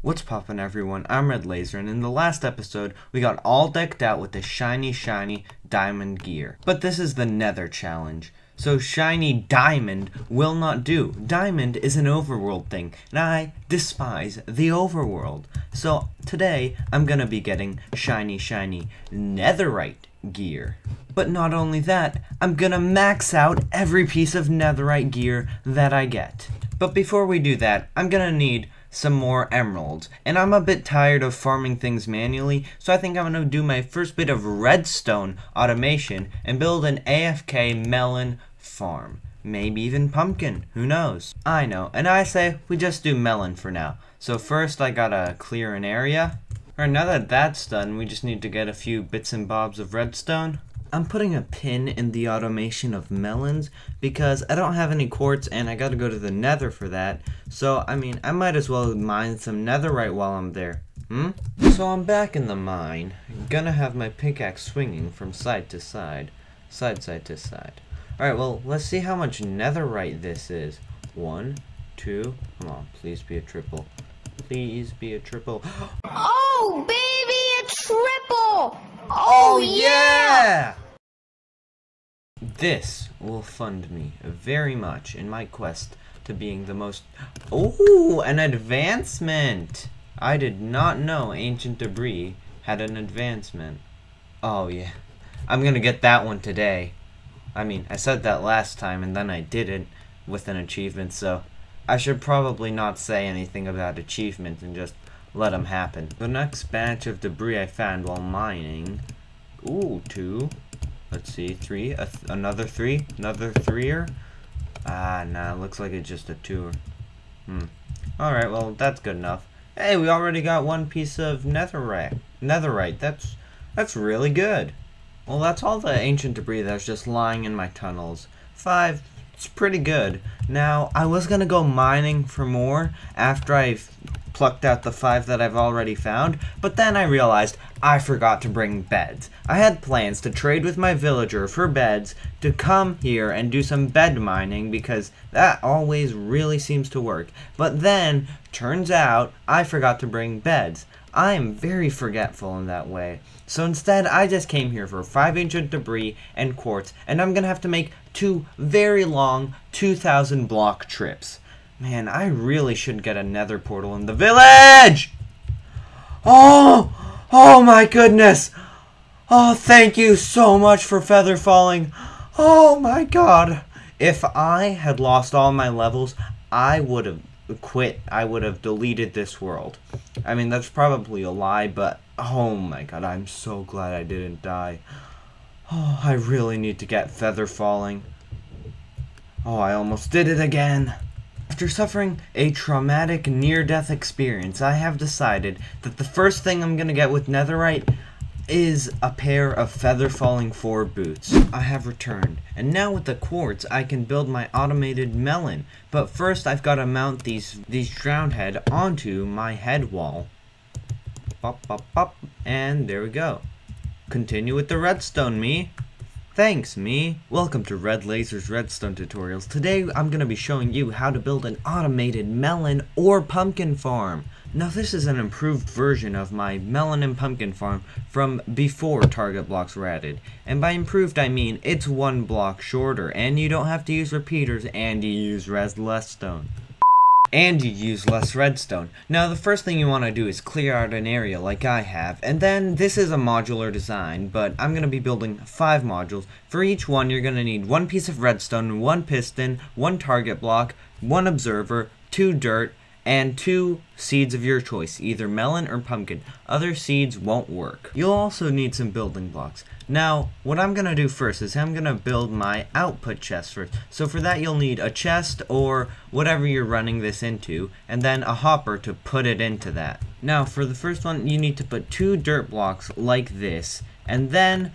What's poppin', everyone? I'm Red Laser, and in the last episode, we got all decked out with the shiny diamond gear. But this is the Nether challenge, so shiny diamond will not do. Diamond is an overworld thing, and I despise the overworld. So today, I'm gonna be getting shiny Netherite gear. But not only that, I'm gonna max out every piece of Netherite gear that I get. But before we do that, I'm gonna need some more emeralds, and I'm a bit tired of farming things manually, so I think I'm gonna do my first bit of redstone automation and build an AFK melon farm. Maybe even pumpkin, who knows? I know, and I say we just do melon for now. So first I gotta clear an area. Alright, now that that's done, we just need to get a few bits and bobs of redstone. I'm putting a pin in the automation of melons because I don't have any quartz and I gotta go to the Nether for that. So, I mean, I might as well mine some netherite while I'm there. So I'm back in the mine. I'm gonna have my pickaxe swinging from side to side. Side to side. Alright, well, let's see how much netherite this is. 1, 2, come on, please be a triple. Please be a triple. Oh, baby, a triple! Oh, yeah! This will fund me very much in my quest to being the most... Oh, an advancement! I did not know ancient debris had an advancement. Oh, yeah. I'm gonna get that one today. I mean, I said that last time and then I didn't with an achievement, so... I should probably not say anything about achievements and just... let them happen. The next batch of debris I found while mining. Ooh, 2. Let's see, 3. Another 3. Another 3er. Ah, nah, looks like it's just a 2er. Alright, well, that's good enough. Hey, we already got one piece of netherite. That's really good. Well, that's all the ancient debris that was just lying in my tunnels. 5. It's pretty good. Now, I was gonna go mining for more after I've plucked out the 5 that I've already found, but then I realized I forgot to bring beds. I had plans to trade with my villager for beds to come here and do some bed mining because that always really seems to work. But then, turns out, I forgot to bring beds. I am very forgetful in that way. So instead, I just came here for 5 ancient debris and quartz, and I'm gonna have to make 2 very long 2,000 block trips. Man, I really should get a nether portal in the village! Oh! Oh my goodness! Oh, thank you so much for Feather Falling! Oh my god! If I had lost all my levels, I would have quit. I would have deleted this world. I mean, that's probably a lie, but oh my god, I'm so glad I didn't die. Oh, I really need to get Feather Falling. Oh, I almost did it again! After suffering a traumatic near-death experience, I have decided that the first thing I'm gonna get with netherite is a pair of Feather Falling 4 boots. I have returned, and now with the quartz I can build my automated melon, but first I've gotta mount these drowned head onto my head wall. Pop, pop, pop, and there we go. Continue with the redstone, me. Thanks, me! Welcome to Red Laser's Redstone Tutorials. Today, I'm gonna be showing you how to build an automated melon or pumpkin farm. Now, this is an improved version of my melon and pumpkin farm from before target blocks were added. And by improved, I mean it's 1 block shorter, and you don't have to use repeaters, and you use redstone. And you use less redstone. Now the first thing you want to do is clear out an area like I have, and then this is a modular design, but I'm going to be building 5 modules. For each one you're going to need 1 piece of redstone, 1 piston, 1 target block, 1 observer, 2 dirt, and 2 seeds of your choice, either melon or pumpkin. Other seeds won't work. You'll also need some building blocks. Now, what I'm gonna do first is I'm gonna build my output chest first. So for that you'll need a chest or whatever you're running this into, and then a hopper to put it into that. Now for the first one, you need to put 2 dirt blocks like this, and then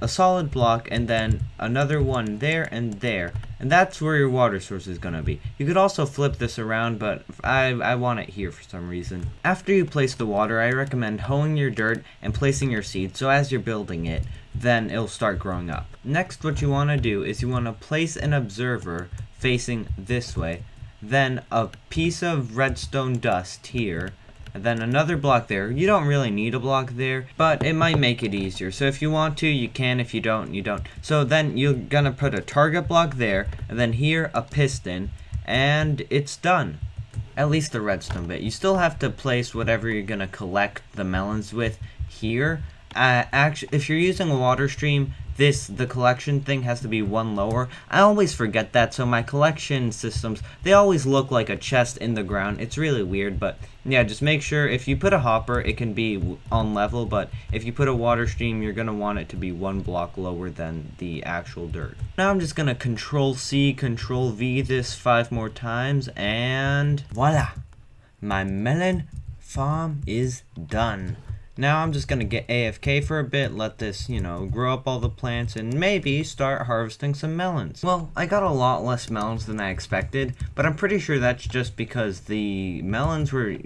a solid block, and then another one there and there. And that's where your water source is gonna be. You could also flip this around, but I want it here for some reason. After you place the water, I recommend hoeing your dirt and placing your seed, so as you're building it, then it'll start growing up. Next, what you wanna do is you wanna place an observer facing this way, then a piece of redstone dust here, and then another block there. You don't really need a block there, but it might make it easier. So if you want to, you can. If you don't, you don't. So then you're gonna put a target block there, and then here a piston, and it's done. At least the redstone bit. You still have to place whatever you're gonna collect the melons with here. Actually, if you're using a water stream, the collection thing has to be one lower. I always forget that, so my collection systems, they always look like a chest in the ground. It's really weird, but yeah, just make sure if you put a hopper, it can be on level, but if you put a water stream, you're gonna want it to be one block lower than the actual dirt. Now I'm just gonna Control C, Control V this 5 more times, and voila! My melon farm is done. Now I'm just gonna get AFK for a bit, let this, you know, grow up all the plants and maybe start harvesting some melons. Well, I got a lot less melons than I expected, but I'm pretty sure that's just because the melons were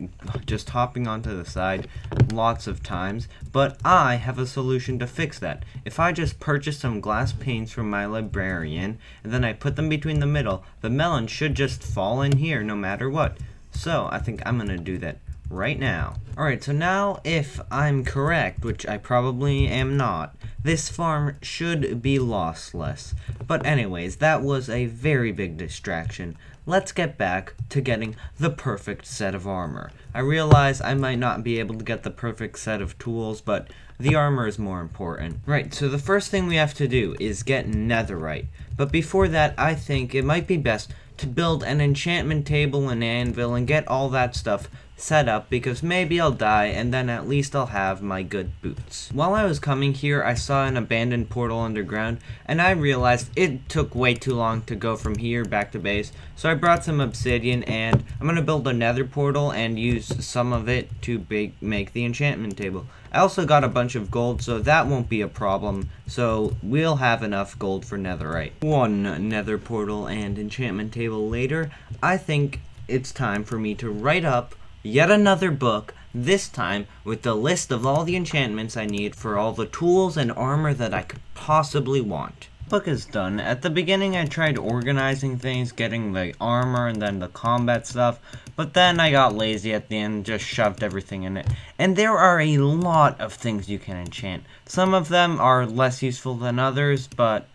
just hopping onto the side lots of times, but I have a solution to fix that. If I just purchase some glass panes from my librarian, and then I put them between the middle, the melon should just fall in here no matter what. So I think I'm gonna do that right now. Alright, so now if I'm correct, which I probably am not, this farm should be lossless. But anyways, that was a very big distraction. Let's get back to getting the perfect set of armor. I realize I might not be able to get the perfect set of tools, but the armor is more important. Right, so the first thing we have to do is get netherite. But before that, I think it might be best to build an enchantment table and anvil and get all that stuff set up, because maybe I'll die and then at least I'll have my good boots. While I was coming here, I saw an abandoned portal underground, and I realized it took way too long to go from here back to base, so I brought some obsidian and I'm gonna build a nether portal and use some of it to make the enchantment table. I also got a bunch of gold, so that won't be a problem, so we'll have enough gold for netherite. One nether portal and enchantment table later, I think it's time for me to write up yet another book, this time with the list of all the enchantments I need for all the tools and armor that I could possibly want. The book is done. At the beginning I tried organizing things, getting the armor and then the combat stuff, but then I got lazy at the end and just shoved everything in it. And there are a lot of things you can enchant. Some of them are less useful than others, but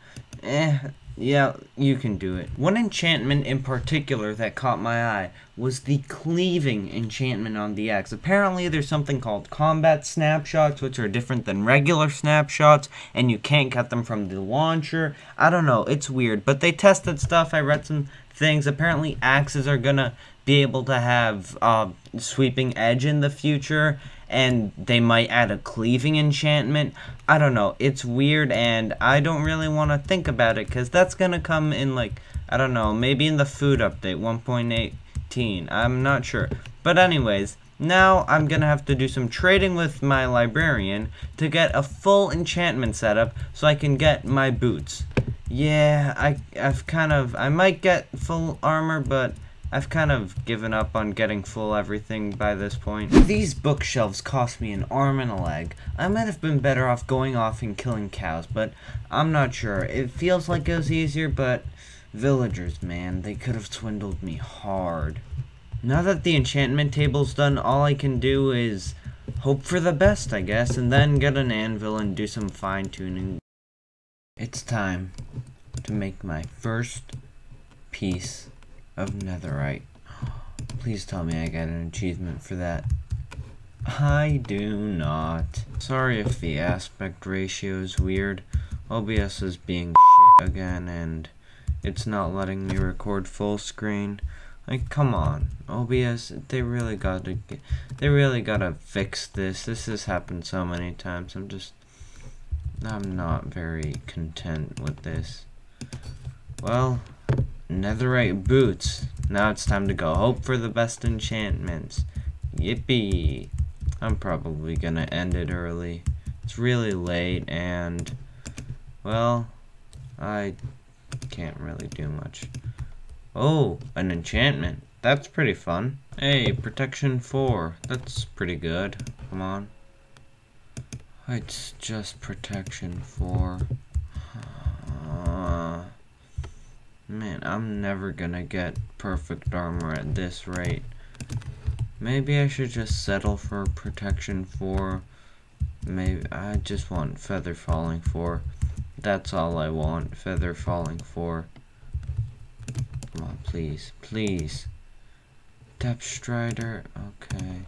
yeah, you can do it. One enchantment in particular that caught my eye was the cleaving enchantment on the axe. Apparently there's something called combat snapshots, which are different than regular snapshots, and you can't cut them from the launcher. I don't know, it's weird, but they tested stuff. I read some things. Apparently axes are gonna be able to have sweeping edge in the future, and they might add a cleaving enchantment. I don't know, it's weird, and I don't really want to think about it, because that's gonna come in, like, I don't know, maybe in the food update 1.18, I'm not sure. But anyways, now I'm gonna have to do some trading with my librarian to get a full enchantment setup so I can get my boots. Yeah, I might get full armor, but I've kind of given up on getting full everything by this point. These bookshelves cost me an arm and a leg. I might have been better off going off and killing cows, but I'm not sure. It feels like it was easier, but villagers, man, they could have swindled me hard. Now that the enchantment table's done, all I can do is hope for the best, I guess, and then get an anvil and do some fine-tuning. It's time to make my first piece of netherite. Please tell me I got an achievement for that. I do not. Sorry if the aspect ratio is weird. OBS is being shit again, and it's not letting me record full screen. Like, come on, OBS, they really gotta fix this. This has happened so many times. I'm not very content with this. Well, netherite boots. Now it's time to go. Hope for the best enchantments. Yippee. I'm probably gonna end it early. It's really late and, well, I can't really do much. Oh, an enchantment. That's pretty fun. Hey, protection 4. That's pretty good. Come on. It's just protection 4. Man, I'm never gonna get perfect armor at this rate. Maybe I should just settle for protection 4. Maybe I just want Feather Falling 4. That's all I want, Feather Falling 4. Come on, please, please. Depth Strider, okay.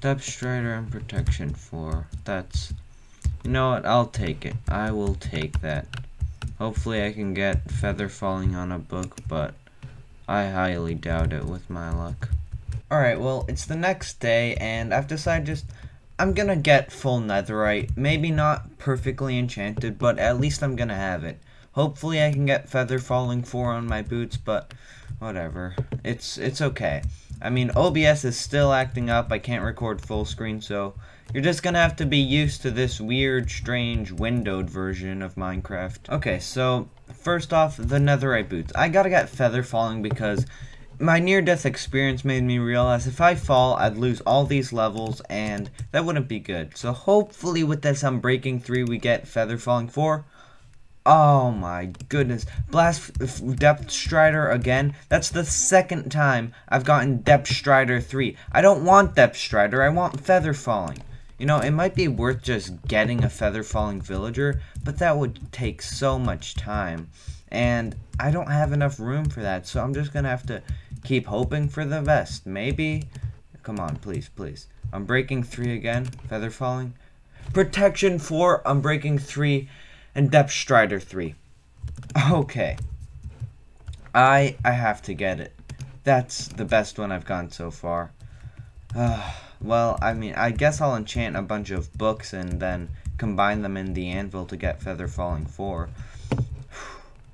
Depth Strider and protection 4. That's, you know what, I'll take it. I will take that. Hopefully I can get Feather Falling on a book, but I highly doubt it with my luck. Alright, well, it's the next day, and I've decided I'm gonna get full netherite. Maybe not perfectly enchanted, but at least I'm gonna have it. Hopefully I can get Feather Falling 4 on my boots, but whatever. It's okay. I mean, OBS is still acting up. I can't record full screen, so you're just gonna have to be used to this weird, strange, windowed version of Minecraft. Okay, so first off, the netherite boots. I gotta get Feather Falling because my near-death experience made me realize if I fall, I'd lose all these levels, and that wouldn't be good. So hopefully with this Unbreaking 3, we get Feather Falling 4. Oh my goodness. Depth Strider again. That's the second time I've gotten Depth Strider 3. I don't want Depth Strider, I want Feather Falling. You know, it might be worth just getting a Feather Falling villager, but that would take so much time. And I don't have enough room for that, so I'm just gonna have to keep hoping for the best. Maybe, come on, please, please. Unbreaking 3 again, Feather Falling. Protection 4, Unbreaking 3. And Depth Strider 3. Okay. I have to get it. That's the best one I've gone so far. Well, I mean, I guess I'll enchant a bunch of books and then combine them in the anvil to get Feather Falling 4.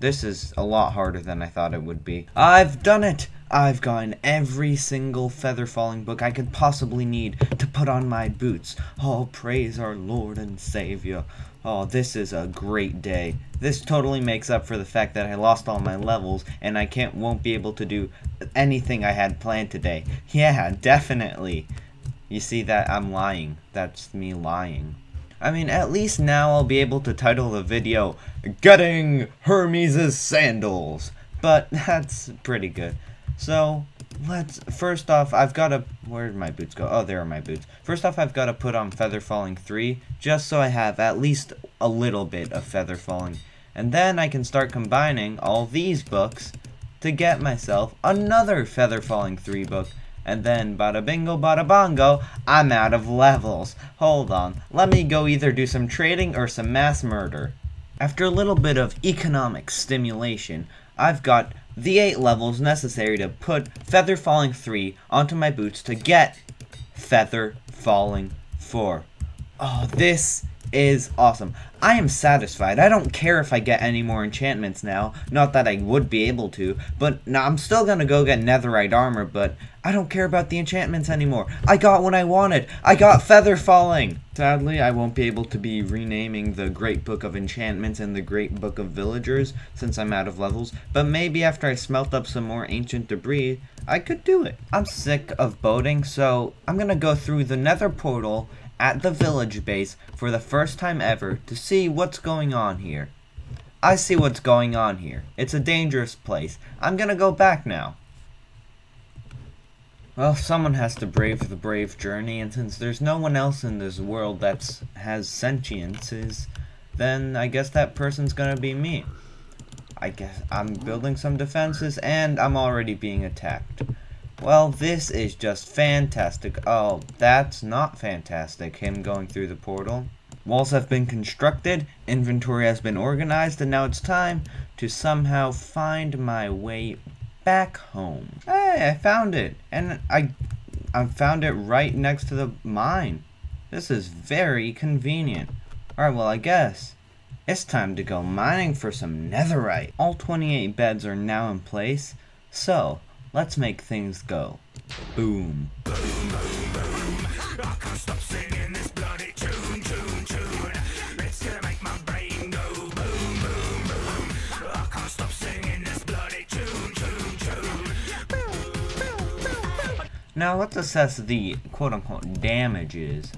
This is a lot harder than I thought it would be. I've done it! I've gotten every single Feather Falling book I could possibly need to put on my boots. Oh, praise our Lord and Savior. Oh, this is a great day. This totally makes up for the fact that I lost all my levels and I won't be able to do anything I had planned today. Yeah, definitely. You see that? I'm lying. That's me lying. I mean, at least now I'll be able to title the video, Getting Hermes's Sandals. But that's pretty good. So, first off, I've got to, where did my boots go? Oh, there are my boots. First off, I've got to put on Feather Falling 3, just so I have at least a little bit of Feather Falling. And then I can start combining all these books to get myself another Feather Falling 3 book. And then, bada bingo, bada bongo, I'm out of levels. Hold on, let me go either do some trading or some mass murder. After a little bit of economic stimulation, I've got the 8 levels necessary to put Feather Falling 3 onto my boots to get Feather Falling 4. Oh, this is awesome. I am satisfied. I don't care if I get any more enchantments now. Not that I would be able to, but no, I'm still gonna go get netherite armor, but I don't care about the enchantments anymore. I got what I wanted. I got Feather Falling. Sadly, I won't be able to be renaming the Great Book of Enchantments and the Great Book of Villagers since I'm out of levels, but maybe after I smelt up some more ancient debris, I could do it. I'm sick of boating, so I'm gonna go through the nether portal at the village base for the first time ever to see what's going on here. I see what's going on here. It's a dangerous place. I'm gonna go back now. Well, someone has to brave the brave journey, and since there's no one else in this world that has sentiences, then I guess that person's gonna be me. I guess I'm building some defenses, and I'm already being attacked. Well, this is just fantastic. Oh, that's not fantastic, him going through the portal. Walls have been constructed, inventory has been organized, and now it's time to somehow find my way back home. Hey, I found it, and I found it right next to the mine. This is very convenient. Alright, well, I guess it's time to go mining for some netherite. All 28 beds are now in place, so let's make things go. Boom. Boom, boom, boom. I can't stop singing this bloody tune, tune, tune. It's gonna make my brain go boom, boom, boom. I can't stop singing this bloody tune, tune, tune. Boom, boom, boom. Now let's assess the quote-unquote damages.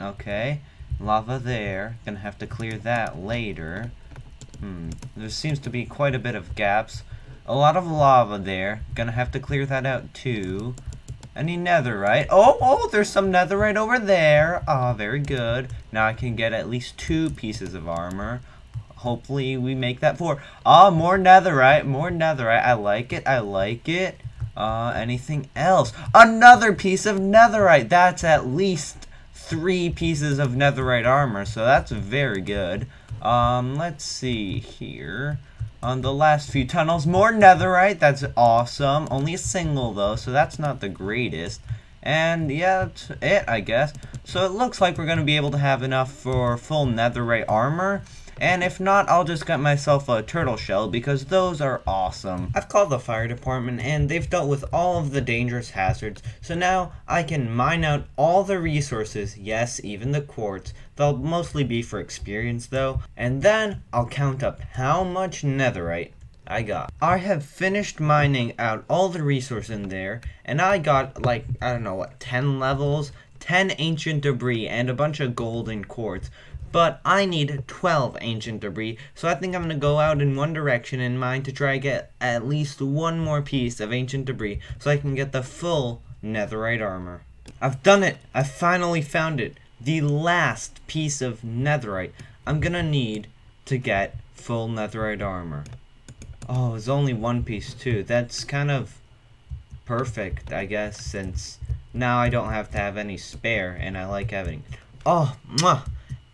Okay. Lava there. Gonna have to clear that later. There seems to be quite a bit of gaps. A lot of lava there. Gonna have to clear that out too. Any netherite? Oh, there's some netherite over there. Ah, very good. Now I can get at least 2 pieces of armor. Hopefully we make that 4. Ah, more netherite. More netherite. I like it. I like it. Anything else? Another piece of netherite. That's at least 3 pieces of netherite armor. So that's very good. Let's see here. On the last few tunnels, more netherite. That's awesome. Only a single though, so that's not the greatest. And yeah, that's it, I guess. So it looks like we're gonna be able to have enough for full netherite armor. And if not, I'll just get myself a turtle shell because those are awesome. I've called the fire department and they've dealt with all of the dangerous hazards. So now I can mine out all the resources, yes, even the quartz. They'll mostly be for experience though. And then I'll count up how much netherite I got. I have finished mining out all the resources in there and I got like, I don't know what, 10 levels, 10 ancient debris and a bunch of gold and quartz. But I need 12 ancient debris, so I think I'm going to go out in one direction in mine to try to get at least 1 more piece of ancient debris so I can get the full netherite armor. I've done it! I finally found it! The last piece of netherite I'm going to need to get full netherite armor. Oh, it's only 1 piece too. That's kind of perfect, I guess, since now I don't have to have any spare and I like having it. Oh, mwah!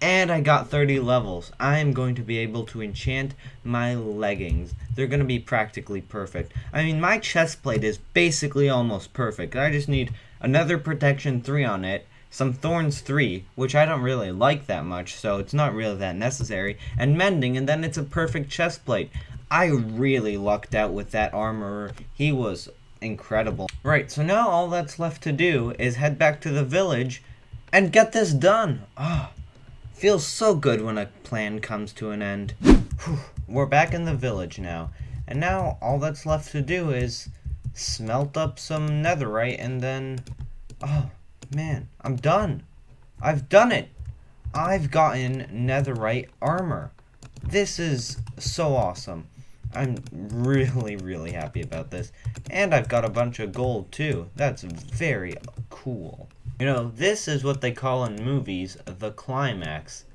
And I got 30 levels. I am going to be able to enchant my leggings. They're going to be practically perfect. I mean, my chest plate is basically almost perfect. I just need another protection 3 on it, some thorns 3, which I don't really like that much, so it's not really that necessary, and mending, and then it's a perfect chest plate. I really lucked out with that armorer. He was incredible. Right, so now all that's left to do is head back to the village and get this done. Ah. Feels so good when a plan comes to an end. Whew, we're back in the village now. And now all that's left to do is smelt up some netherite and then... Oh, man, I'm done. I've done it. I've gotten netherite armor. This is so awesome. I'm really, really happy about this. And I've got a bunch of gold too. That's very cool. You know, this is what they call in movies, the climax.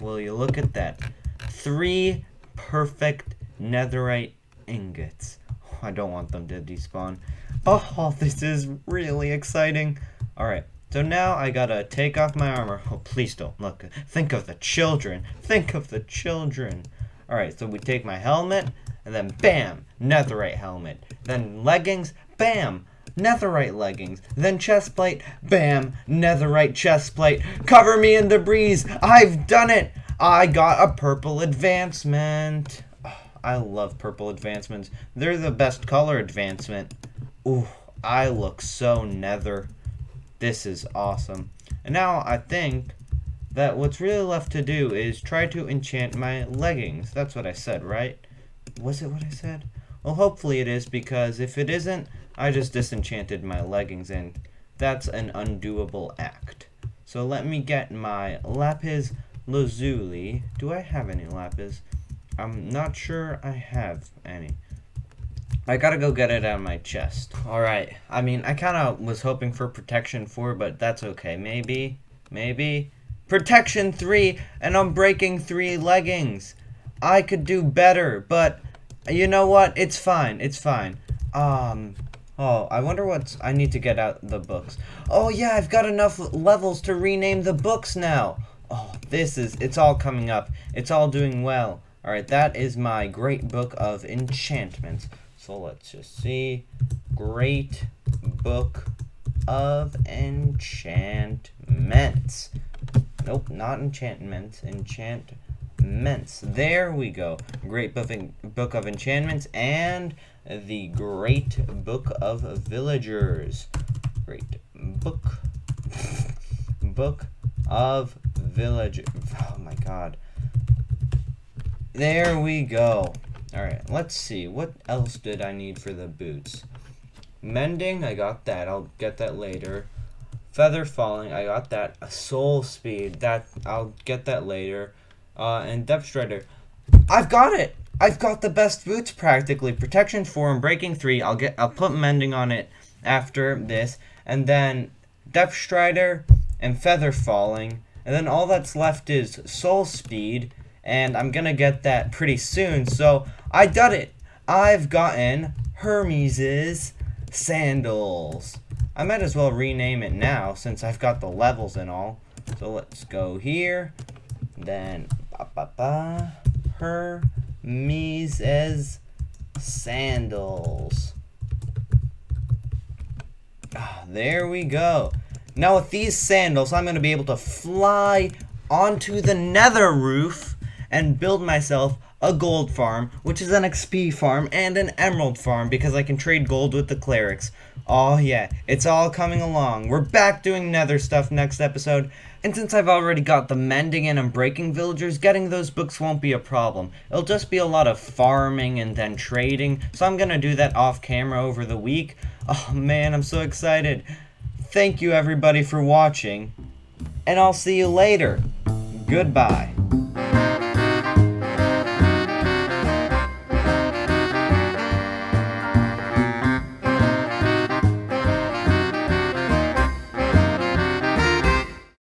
Will you look at that? 3 perfect netherite ingots. Oh, I don't want them to despawn. Oh, this is really exciting. Alright, so now I gotta take off my armor. Oh, please don't look. Think of the children. Think of the children. Alright, so we take my helmet, and then bam, netherite helmet. Then leggings, bam. Netherite leggings, then chestplate, bam, netherite chestplate. Cover me in debris. I've done it. I got a purple advancement. Oh, I love purple advancements. They're the best color advancement. Ooh, I look so nether. This is awesome. And now I think that what's really left to do is try to enchant my leggings. That's what I said, right? Was it what I said? Well, hopefully it is, because if it isn't, I just disenchanted my leggings, and that's an undoable act. So let me get my lapis lazuli. Do I have any lapis? I'm not sure I have any. I gotta go get it out of my chest. Alright, I mean, I kinda was hoping for protection 4, but that's okay. Maybe. Protection 3, and I'm breaking 3 leggings! I could do better, but you know what? It's fine, it's fine. Oh, I wonder what's... I need to get out the books. Oh yeah, I've got enough levels to rename the books now. Oh, this is... It's all coming up. It's all doing well. Alright, that is my great book of enchantments. So let's just see. Great book of enchantments. Nope, not enchantments. Enchantments. There we go. Great book of enchantments and... The Great Book of Villagers. Great Book. Book of Village. Oh my god. There we go. Alright, let's see. What else did I need for the boots? Mending, I got that. I'll get that later. Feather Falling, I got that. Soul Speed, that I'll get that later. And Depth Shredder. I've got it! I've got the best boots, practically. Protection 4 and breaking 3. I'll put mending on it after this. And then Depth Strider and Feather Falling. And then all that's left is Soul Speed. And I'm gonna get that pretty soon. So, I done it! I've gotten Hermes's sandals. I might as well rename it now, since I've got the levels and all. So let's go here. Then, Hermes's sandals. Ah, there we go. Now with these sandals, I'm going to be able to fly onto the nether roof and build myself a gold farm, which is an XP farm and an emerald farm, because I can trade gold with the clerics. Oh yeah, it's all coming along. We're back doing nether stuff next episode, and since I've already got the mending and breaking villagers, getting those books won't be a problem. It'll just be a lot of farming and then trading, so I'm gonna do that off camera over the week. Oh man, I'm so excited. Thank you everybody for watching, and I'll see you later. Goodbye.